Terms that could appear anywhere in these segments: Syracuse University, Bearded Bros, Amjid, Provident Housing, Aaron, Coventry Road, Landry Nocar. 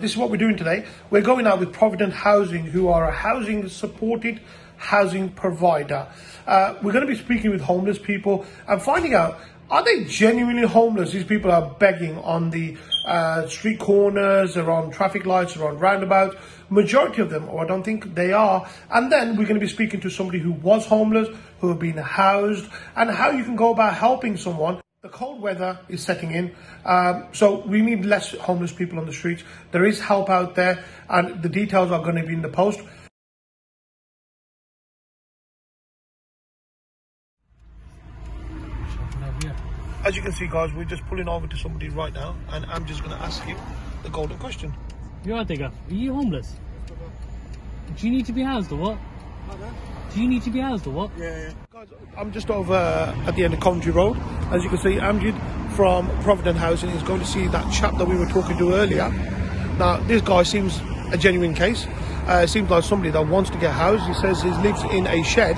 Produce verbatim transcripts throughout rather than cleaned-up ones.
This is what we're doing today. We're going out with Provident Housing, who are a housing supported housing provider. Uh, we're going to be speaking with homeless people and finding out, are they genuinely homeless? These people are begging on the uh, street corners, around traffic lights, around roundabouts. Majority of them, or I don't think they are. And then we're going to be speaking to somebody who was homeless, who have been housed, and how you can go about helping someone. The cold weather is setting in, um, so we need less homeless people on the streets. There is help out there, and the details are going to be in the post. As you can see, guys, we're just pulling over to somebody right now, and I'm just going to ask you the golden question. You are, digger. Are you homeless? Do you need to be housed or what? Do you need to be housed or what? Yeah, yeah. Guys, I'm just over at the end of Coventry Road. As you can see, Amjid from Provident Housing is going to see that chap that we were talking to earlier. Now, this guy seems a genuine case. Uh, it seems like somebody that wants to get housed. He says he lives in a shed.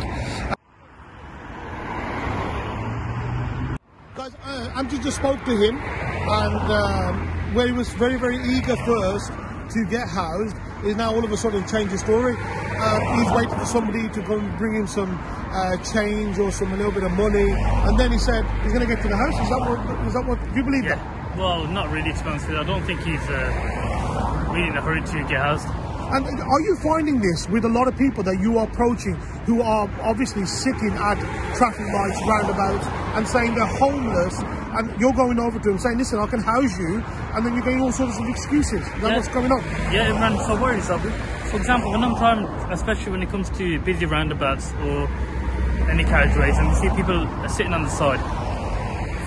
Guys, uh, Amjid just spoke to him, and um, where he was very, very eager first to get housed, is now all of a sudden changed his story. Uh, he's waiting for somebody to go and bring him some uh, change or some a little bit of money, and then he said he's going to get to the house. Is that what? Is that what you believe? Yeah. That? Well, not really, to be honest. I don't think he's uh, really in a hurry to get housed. And are you finding this with a lot of people that you are approaching who are obviously sitting at traffic lights, roundabouts, and saying they're homeless, and you're going over to them saying, listen, I can house you, and then you're getting all sorts of excuses? That's yeah. What's going on? Yeah, man, so worries. For example, when I'm trying, especially when it comes to busy roundabouts or any carriageways, and you see people sitting on the side,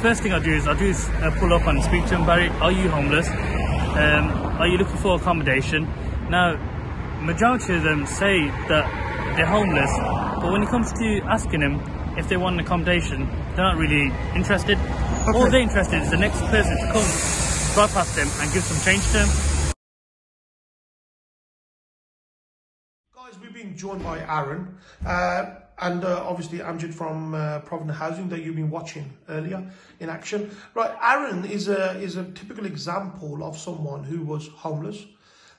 first thing I do is I do is pull up and speak to them. Barry, are you homeless? Um, are you looking for accommodation? Now, majority of them say that they're homeless, but when it comes to asking them if they want an accommodation, they're not really interested. Okay. All they're interested is the next person to come, drive past them and give some change to them. Guys, we've been joined by Aaron uh, and uh, obviously Amjid from uh, Provident Housing that you've been watching earlier in action. Right, Aaron is a, is a typical example of someone who was homeless.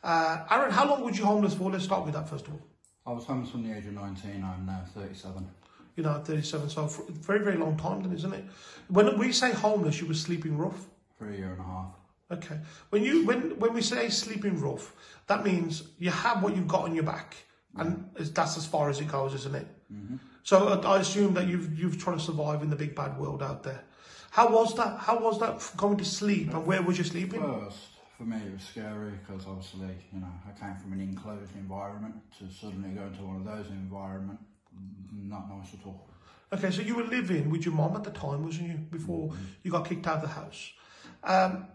Uh, Aaron, how long were you homeless for? Let's start with that first of all. I was homeless from the age of nineteen. I'm now thirty-seven. You're now thirty-seven, so for a very, very long time then, isn't it? When we say homeless, you were sleeping rough? For a year and a half. Okay. When you when when we say sleeping rough, that means you have what you've got on your back, and that's as far as it goes, isn't it? Mm-hmm. So I assume that you've you've tried to survive in the big bad world out there. How was that? How was that going to sleep, and where was you sleeping? First. For me, it was scary because obviously, you know, I came from an enclosed environment to suddenly go into one of those environments, not nice at all. Okay, so you were living with your mum at the time, wasn't you, before mm-hmm. you got kicked out of the house? Um,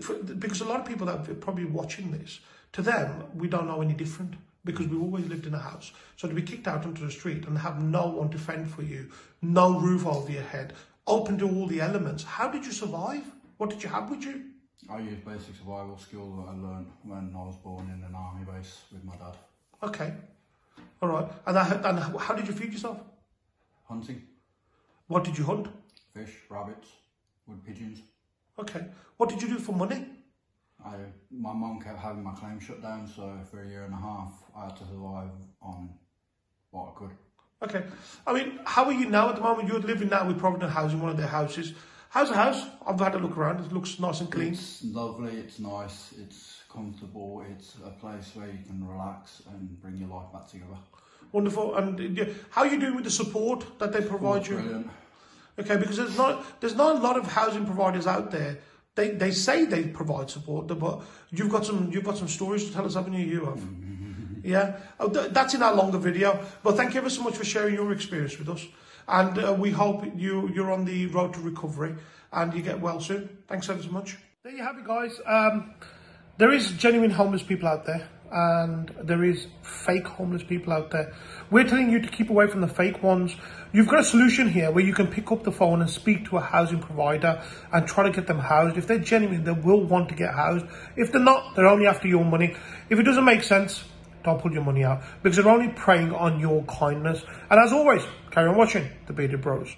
for, because a lot of people that are probably watching this, to them, we don't know any different because we've always lived in a house. So to be kicked out onto the street and have no one to fend for you, no roof over your head, open to all the elements, how did you survive? What did you have with you? I used basic survival skills that I learned when I was born in an army base with my dad. Okay. All right. And, that, and how did you feed yourself? Hunting. What did you hunt? Fish, rabbits, wood pigeons. Okay. What did you do for money? I, my mum kept having my claim shut down, so for a year and a half I had to survive on what I could. Okay. I mean, how are you now at the moment? You're living now with Provident Housing, one of their houses. How's the house? I've had a look around. It looks nice and clean. It's lovely. It's nice. It's comfortable. It's a place where you can relax and bring your life back together. Wonderful. And yeah, how are you doing with the support that they provide you? Brilliant. Okay, because there's not there's not a lot of housing providers out there. They they say they provide support, but you've got some you've got some stories to tell us, haven't you? You have. Yeah. Oh, th that's in our longer video. But thank you ever so much for sharing your experience with us. And uh, we hope you, you're on the road to recovery and you get well soon. Thanks ever so much. There you have it, guys. Um, there is genuine homeless people out there, and there is fake homeless people out there. We're telling you to keep away from the fake ones. You've got a solution here where you can pick up the phone and speak to a housing provider and try to get them housed. If they're genuine, they will want to get housed. If they're not, they're only after your money. If it doesn't make sense, don't pull your money out, because they're only preying on your kindness. And as always, carry on watching the Bearded Bros.